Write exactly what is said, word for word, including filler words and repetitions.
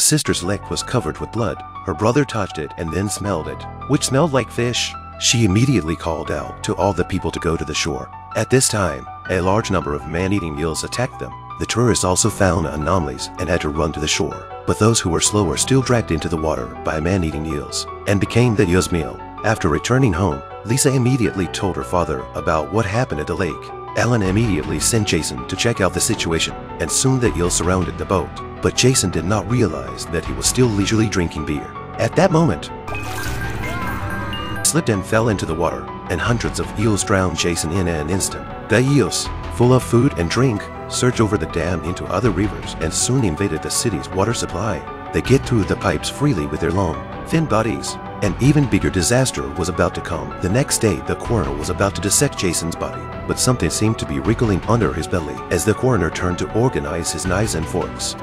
The sister's leg was covered with blood. Her brother touched it and then smelled it, which smelled like fish. She immediately called out to all the people to go to the shore. At this time, a large number of man-eating eels attacked them. The tourists also found anomalies and had to run to the shore, but those who were slow were still dragged into the water by man-eating eels and became the eels' meal. After returning home, Lisa immediately told her father about what happened at the lake. Alan immediately sent Jason to check out the situation, and soon the eels surrounded the boat, but Jason did not realize that he was still leisurely drinking beer. At that moment, he slipped and fell into the water, and hundreds of eels drowned Jason in an instant. The eels, full of food and drink, surge over the dam into other rivers and soon invaded the city's water supply. They get through the pipes freely with their long, thin bodies. An even bigger disaster was about to come. The next day, the coroner was about to dissect Jason's body, but something seemed to be wriggling under his belly as the coroner turned to organize his knives and forks.